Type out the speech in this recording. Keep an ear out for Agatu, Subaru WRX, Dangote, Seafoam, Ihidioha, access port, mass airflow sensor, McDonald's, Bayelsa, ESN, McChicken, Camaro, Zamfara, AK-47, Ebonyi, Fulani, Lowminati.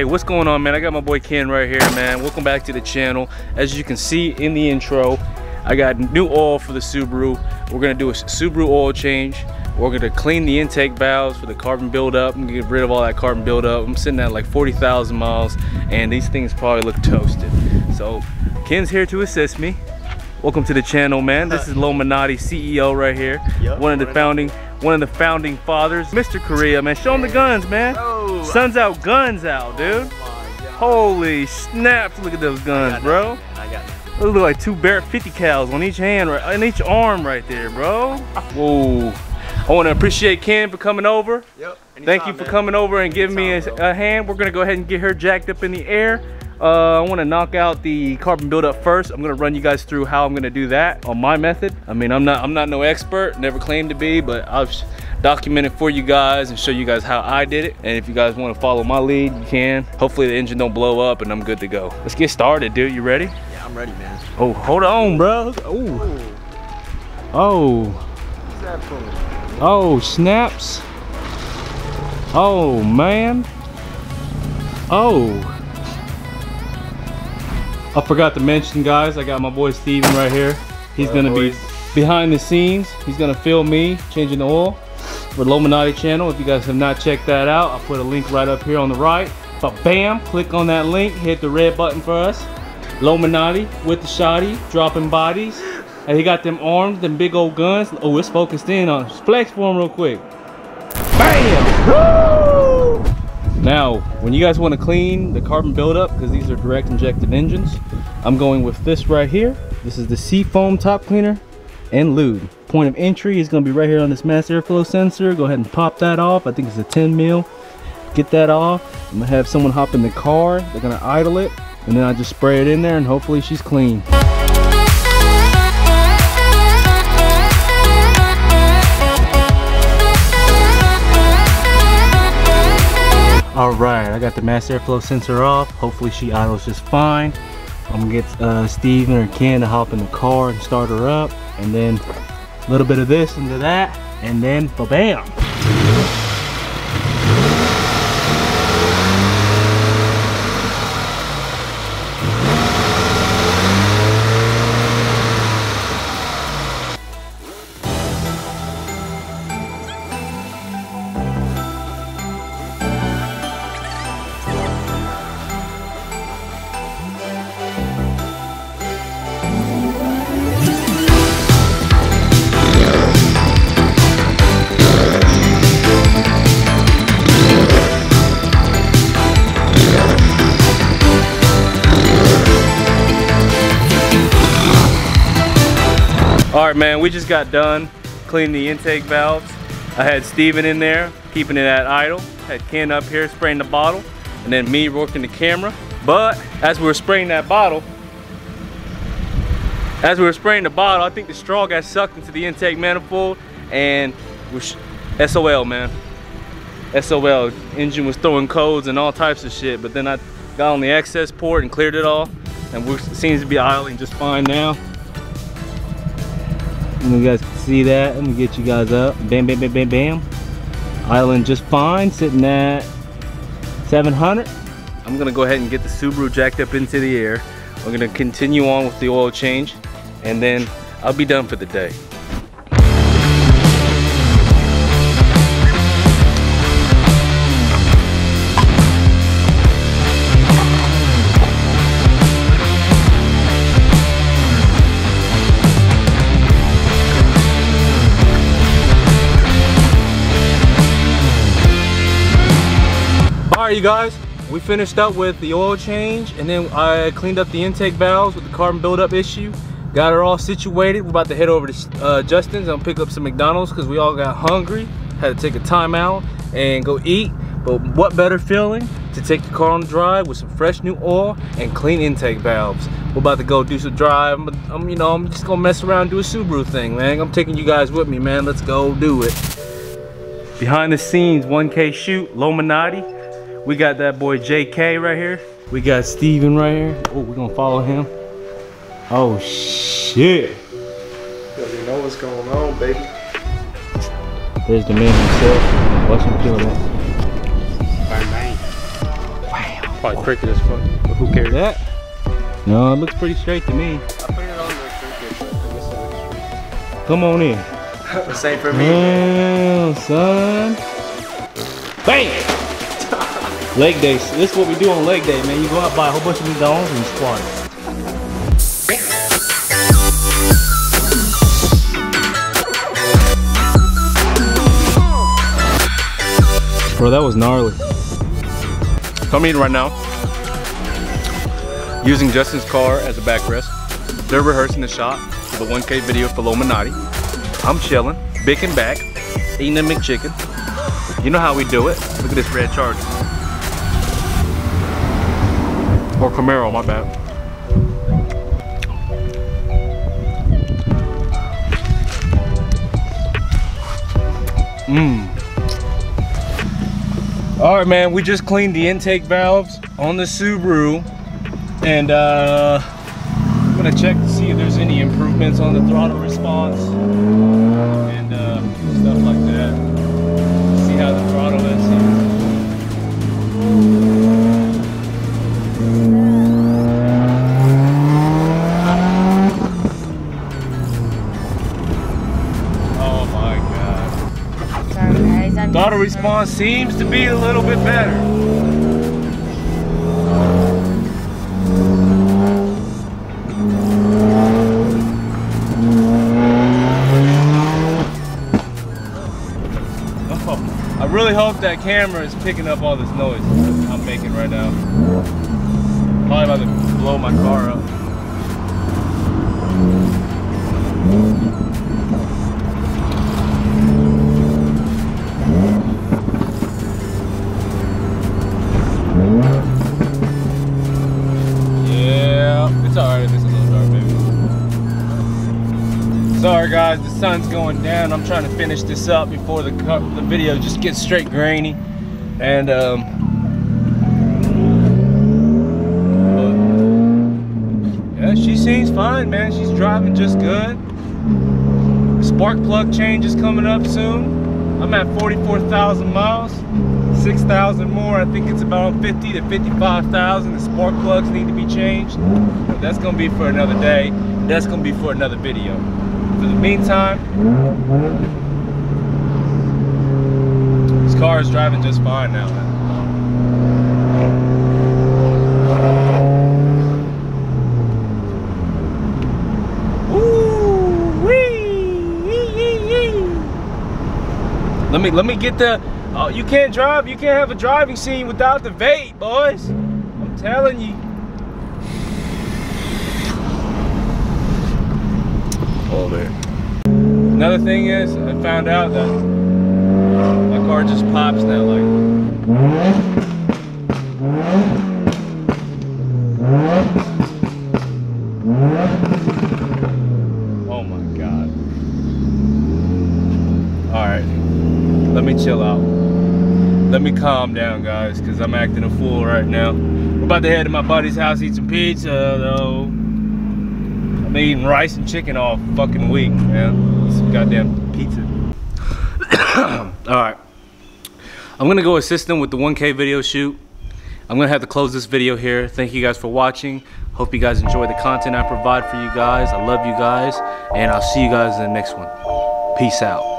Hey, what's going on, man? I got my boy Ken right here, man. Welcome back to the channel. As you can see in the intro, I got new oil for the Subaru. We're gonna do a Subaru oil change. We're gonna clean the intake valves for the carbon buildup and get rid of all that carbon buildup. I'm sitting at like 40,000 miles and these things probably look toasted. So Ken's here to assist me. Welcome to the channel, man. This is Lowminati, CEO right here. Yep, one of the founding fathers, Mr. Korea, man. Show him the guns, man. Oh, sun's out, guns out, dude. Holy snaps! Look at those guns, bro. Those look like two bare 50 cals on each hand, right in each arm, right there, bro. Whoa. I want to appreciate Ken for coming over. Yep. Anytime, thank you for coming over and giving me a hand. We're gonna go ahead and get her jacked up in the air. I want to knock out the carbon buildup first. I'm gonna run you guys through how I'm gonna do that on my method. I mean, I'm not no expert, never claimed to be, but I've documented for you guys and show you guys how I did it. And if you guys want to follow my lead, you can. Hopefully the engine don't blow up and I'm good to go. Let's get started, dude. You ready? Yeah, I'm ready, man. Oh, hold on, bro. Oh. Oh. Oh, snaps. Oh, man. Oh. I forgot to mention, guys, I got my boy Steven right here. He's gonna be behind the scenes. He's gonna film me changing the oil for Lowminati channel. If you guys have not checked that out, I'll put a link right up here on the right. But bam, click on that link, hit the red button for us. Lowminati with the shoddy, dropping bodies. And he got them arms, them big old guns. Oh, it's focused in on him. Flex for him real quick. Bam! Woo! Now, when you guys want to clean the carbon buildup, because these are direct injected engines, I'm going with this right here. This is the Seafoam top cleaner and lube. Point of entry is going to be right here on this mass airflow sensor. Go ahead and pop that off. I think it's a 10 mil. Get that off. I'm going to have someone hop in the car. They're going to idle it, and then I just spray it in there, and hopefully she's clean. All right, I got the mass airflow sensor off. Hopefully she idles just fine. I'm gonna get Steven or Ken to hop in the car and start her up. And then a little bit of this into that. And then ba-bam. All right, man, we just got done cleaning the intake valves. I had Steven in there, keeping it at idle. Had Ken up here spraying the bottle, and then me working the camera. But as we were spraying that bottle, I think the straw got sucked into the intake manifold, and SOL, man. SOL, engine was throwing codes and all types of shit, but then I got on the access port and cleared it all, and it seems to be idling just fine now. You guys can see that. Let me get you guys up. Bam, bam, bam, bam, bam. Idling just fine, sitting at 700. I'm gonna go ahead and get the Subaru jacked up into the air. We're gonna continue on with the oil change, and then I'll be done for the day. Alright, you guys, we finished up with the oil change, and then I cleaned up the intake valves with the carbon buildup issue. Got her all situated. We're about to head over to Justin's and pick up some McDonald's because we all got hungry. Had to take a time out and go eat. But what better feeling to take the car on the drive with some fresh new oil and clean intake valves. We're about to go do some drive. I'm just gonna mess around and do a Subaru thing, man. I'm taking you guys with me, man. Let's go do it. Behind the scenes, 1K shoot, Lowminati. We got that boy JK right here. We got Steven right here. Oh, we're gonna follow him. Oh shit. Cause you know what's going on, baby. There's the man himself. Watch him kill that. Wow. Probably crooked as fuck, but who cares? That? No, it looks pretty straight to me. I put it on the crooked, but I guess it looks straight. Come on in. The same for me. Damn, son. Bang! Leg day. This is what we do on leg day, man. You go out, buy a whole bunch of these dogs and squat it. Bro, that was gnarly. So I'm eating right now, using Justin's car as a backrest. They're rehearsing the shot for the 1K video for Lowminati. I'm chilling, bicking back, eating a McChicken. You know how we do it. Look at this red Charger. Or Camaro, my bad. All right, man, we just cleaned the intake valves on the Subaru, and I'm gonna check to see if there's any improvements on the throttle response and stuff like that. See how the throttle is. Oh my God. Sorry, guys, I'm throttle response seems to be a little bit better. I really hope that camera is picking up all this noise I'm making right now. Probably about to blow my car up. Yeah, it's alright if it's a little dark, baby. Sorry guys, the sun's going down. I'm trying to finish this up before the video just gets straight grainy. And yeah, she seems fine, man. She's driving just good. Spark plug change is coming up soon. I'm at 44,000 miles, 6,000 more. I think it's about 50 to 55,000. The spark plugs need to be changed. But that's gonna be for another day. That's gonna be for another video. For the meantime, this car is driving just fine now, man. Ooh, wee. Let me get the. Oh, you can't drive. You can't have a driving scene without the vape, boys. I'm telling you. There. Another thing is, I found out that my car just pops now, like. Oh my God. Alright, let me chill out. Let me calm down, guys, because I'm acting a fool right now. I'm about to head to my buddy's house, eat some pizza, though. I've been eating rice and chicken all fucking week, man. Some goddamn pizza. Alright. I'm gonna go assist them with the 1K video shoot. I'm gonna have to close this video here. Thank you guys for watching. Hope you guys enjoy the content I provide for you guys. I love you guys, and I'll see you guys in the next one. Peace out.